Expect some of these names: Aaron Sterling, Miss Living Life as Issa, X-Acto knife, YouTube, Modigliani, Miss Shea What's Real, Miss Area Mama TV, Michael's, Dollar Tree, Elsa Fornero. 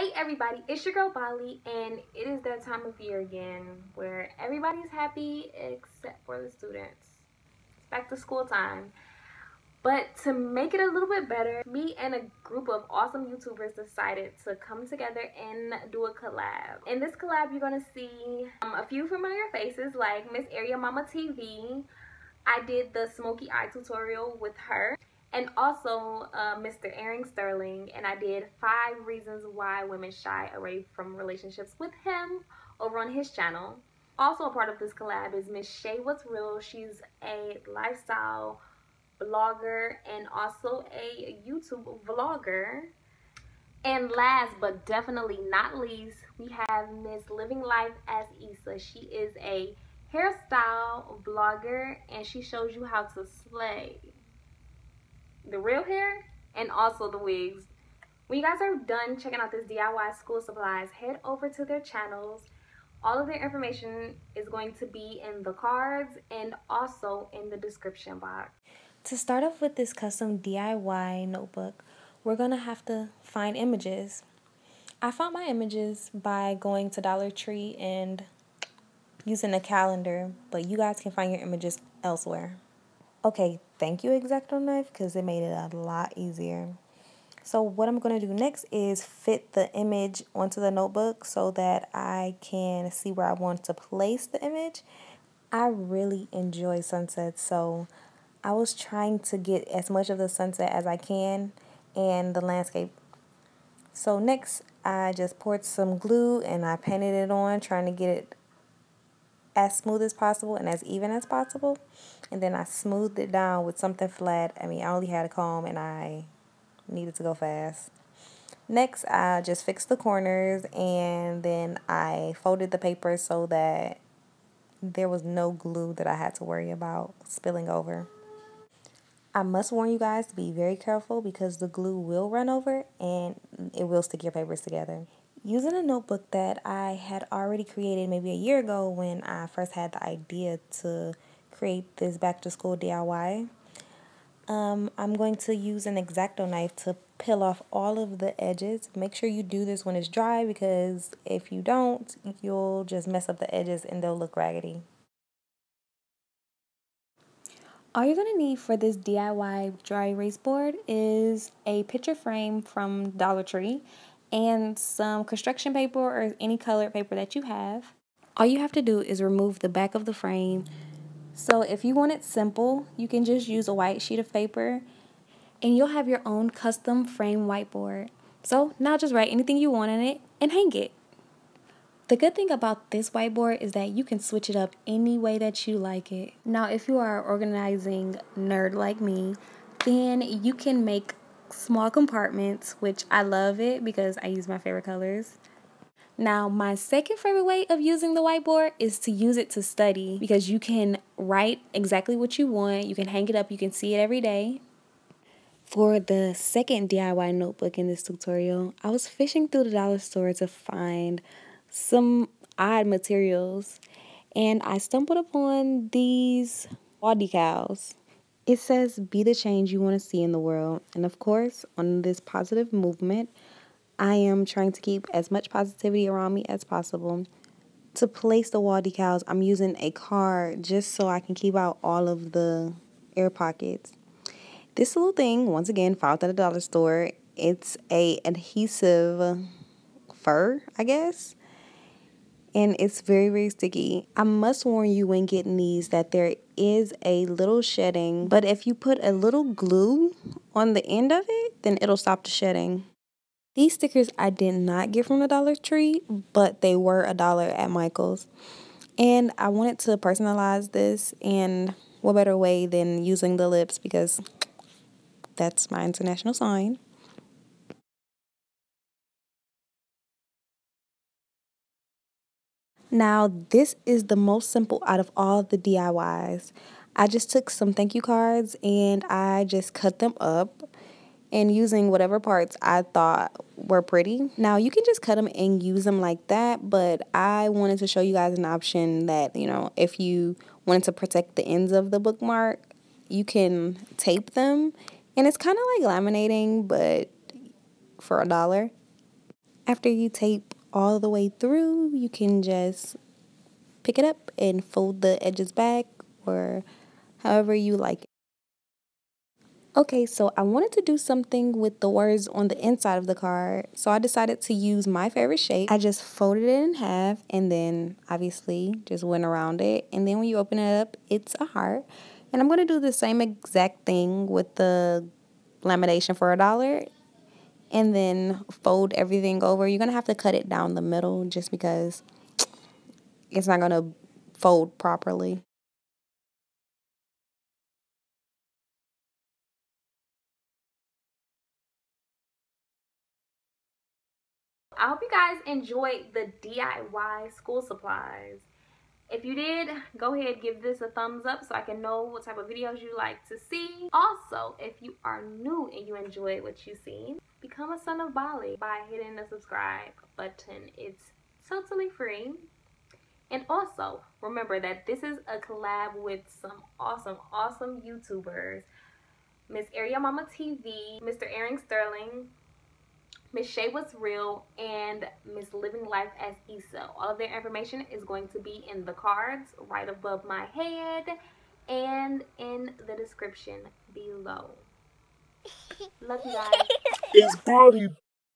Hey everybody, it's your girl Bali, and it is that time of year again where everybody's happy except for the students. It's back to school time. But to make it a little bit better, me and a group of awesome YouTubers decided to come together and do a collab. In this collab, you're gonna see a few familiar faces like Miss Area Mama TV. I did the smoky eye tutorial with her. And also Mr. Aaron Sterling, and I did 5 reasons why women shy away from relationships with him over on his channel. Also a part of this collab is Miss Shea What's Real. She's a lifestyle blogger and also a YouTube vlogger. And last but definitely not least, we have Miss Living Life as Issa. She is a hairstyle blogger and she shows you how to slay the real hair and also the wigs. When you guys are done checking out this DIY school supplies, head over to their channels. All of their information is going to be in the cards and also in the description box. To start off with this custom DIY notebook, we're gonna have to find images. I found my images by going to Dollar Tree and using a calendar, but you guys can find your images elsewhere. Okay, thank you X-Acto knife, because it made it a lot easier. So what I'm going to do next is fit the image onto the notebook so that I can see where I want to place the image. I really enjoy sunsets, so I was trying to get as much of the sunset as I can and the landscape. So next, I just poured some glue and I painted it on, trying to get it as smooth as possible and as even as possible, and then I smoothed it down with something flat. I mean, I only had a comb and I needed to go fast. Next, I just fixed the corners and then I folded the paper so that there was no glue that I had to worry about spilling over. I must warn you guys to be very careful because the glue will run over and it will stick your papers together. Using a notebook that I had already created maybe a year ago when I first had the idea to create this back to school DIY, I'm going to use an X-Acto knife to peel off all of the edges. Make sure you do this when it's dry, because if you don't, you'll just mess up the edges and they'll look raggedy. All you're going to need for this DIY dry erase board is a picture frame from Dollar Tree and some construction paper or any colored paper that you have. All you have to do is remove the back of the frame. So if you want it simple, you can just use a white sheet of paper and you'll have your own custom frame whiteboard. So now just write anything you want on it and hang it. The good thing about this whiteboard is that you can switch it up any way that you like it. Now if you are an organizing nerd like me, then you can make small compartments, which I love it because I use my favorite colors. Now my second favorite way of using the whiteboard is to use it to study, because you can write exactly what you want, you can hang it up, you can see it every day. For the second DIY notebook in this tutorial, I was fishing through the dollar store to find some odd materials and I stumbled upon these wall decals. It says, "Be the change you want to see in the world." And of course, on this positive movement, I am trying to keep as much positivity around me as possible. To place the wall decals, I'm using a card just so I can keep out all of the air pockets. This little thing, once again, found at a dollar store. It's a adhesive fur, I guess. And it's very, very sticky. I must warn you when getting these that there is a little shedding, but if you put a little glue on the end of it, then it'll stop the shedding. These stickers I did not get from the Dollar Tree, but they were $1 at Michael's. And I wanted to personalize this, and what better way than using the lips, because that's my international sign. Now, this is the most simple out of all the DIYs. I just took some thank you cards and I just cut them up and using whatever parts I thought were pretty. Now, you can just cut them and use them like that, but I wanted to show you guys an option that, you know, if you wanted to protect the ends of the bookmark, you can tape them. And it's kind of like laminating, but for $1. After you tape all the way through, you can just pick it up and fold the edges back or however you like it. Okay, so I wanted to do something with the words on the inside of the card, so I decided to use my favorite shape. I just folded it in half and then obviously just went around it. And then when you open it up, it's a heart. And I'm going to do the same exact thing with the lamination for $1 and then fold everything over. You're going to have to cut it down the middle just because it's not going to fold properly. I hope you guys enjoyed the DIY school supplies. If you did, go ahead and give this a thumbs up so I can know what type of videos you like to see. Also, if you are new and you enjoyed what you've seen, become a son of Bali by hitting the subscribe button. It's totally free. And also, remember that this is a collab with some awesome, awesome YouTubers. Miss Area Mama TV, Mr. Aaron Sterling, Miss Shea What's Real, and Miss Living Life as Issa. All of their information is going to be in the cards right above my head and in the description below. Love you guys. It's Bali.